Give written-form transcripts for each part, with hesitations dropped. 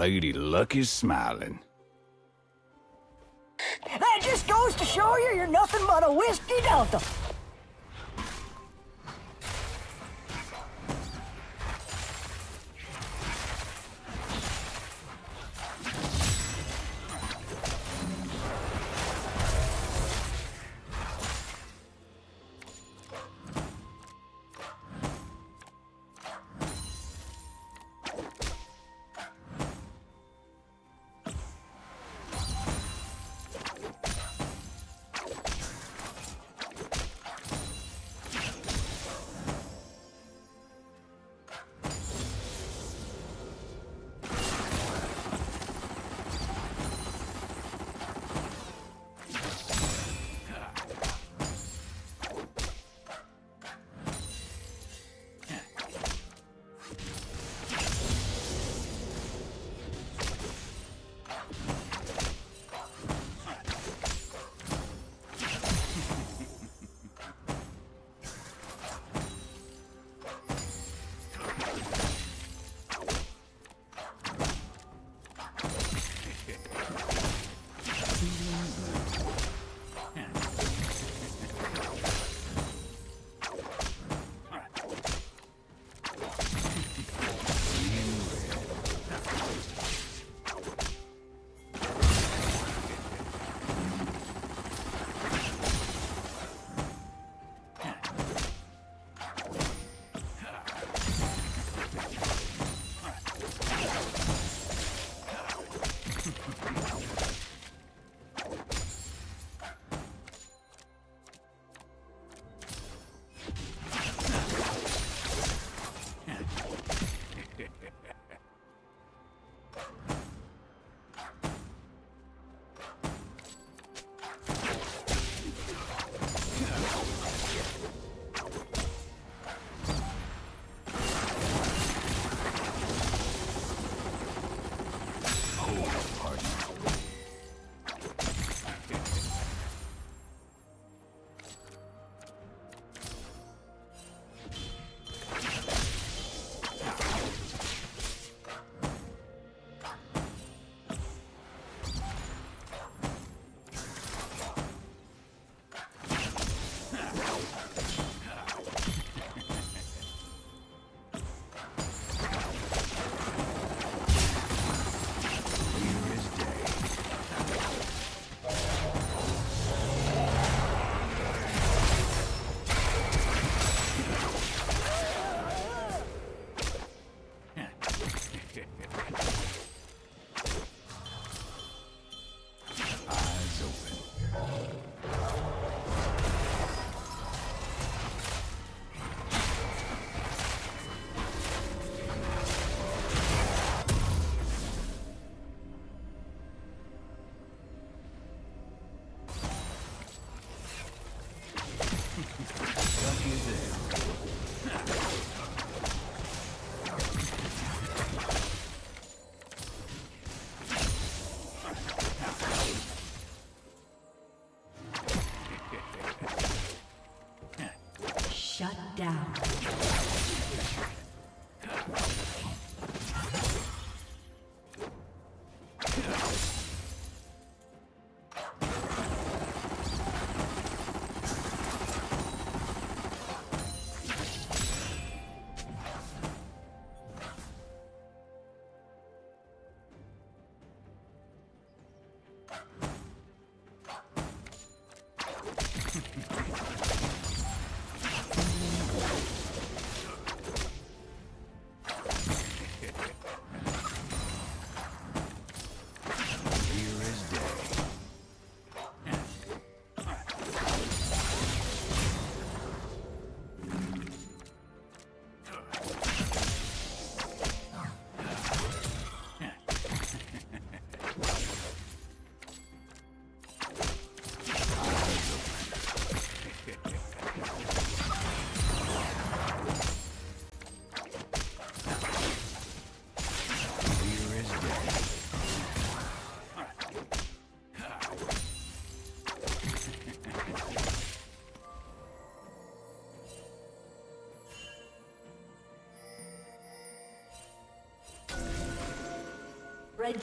Lady Luck is smiling. That just goes to show you you're nothing but a whiskey delta. Shut down. Red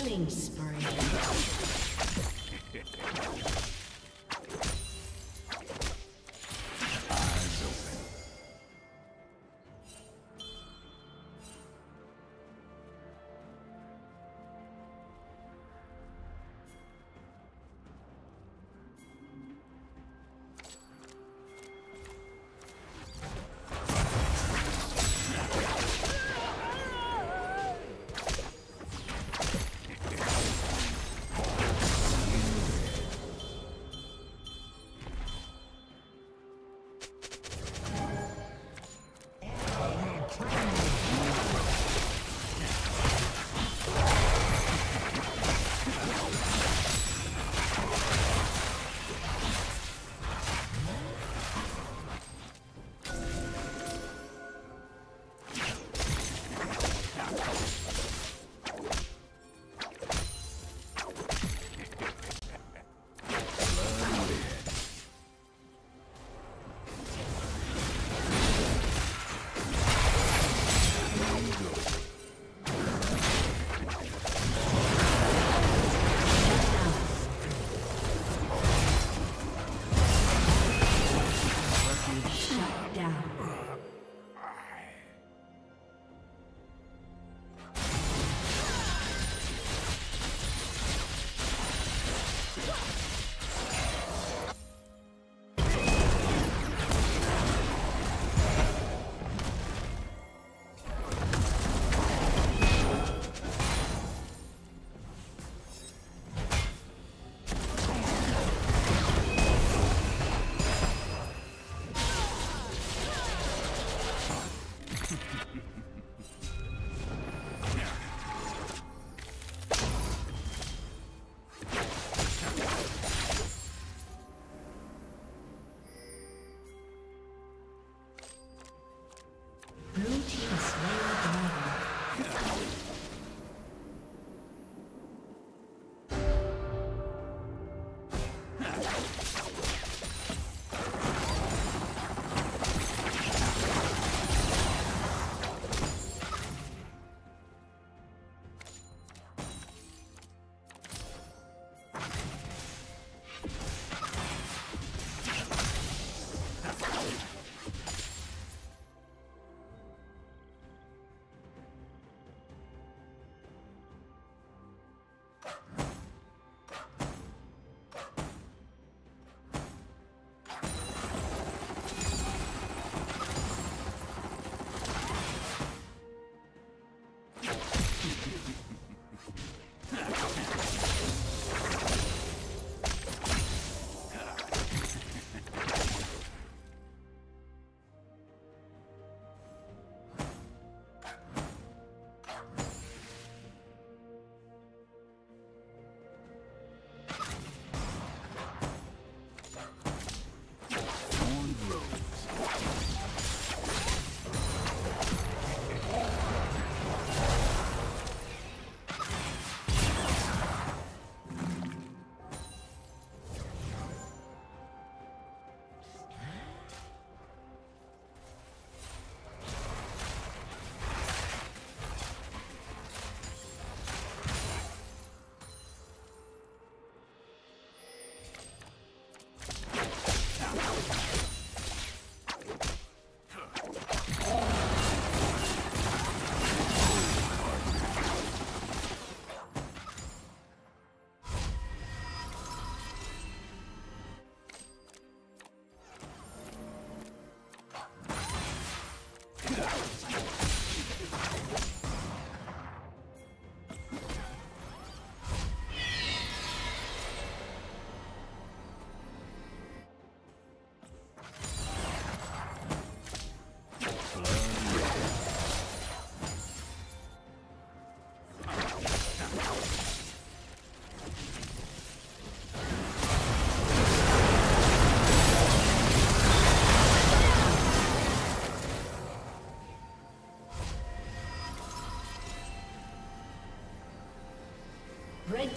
Killing spree. Red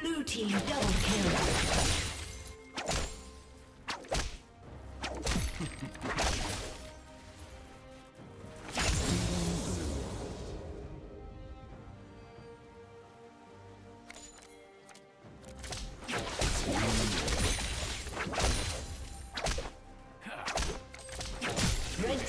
Blue team double kill.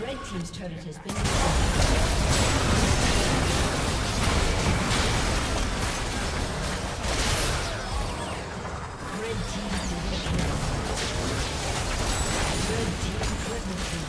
Red team's turret has been destroyed. Red team's turret. Red team triple kill.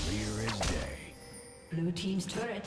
Clear as day. Blue team's turret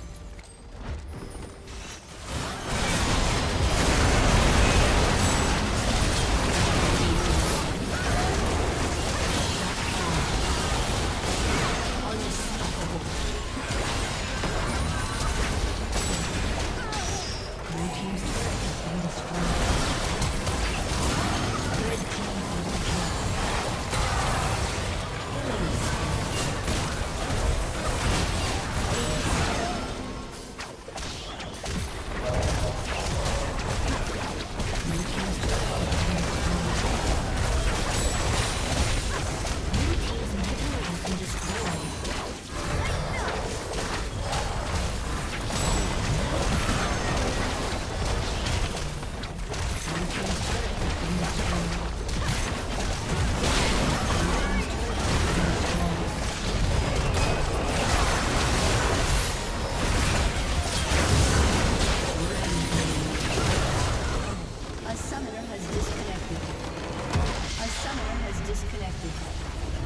disconnected.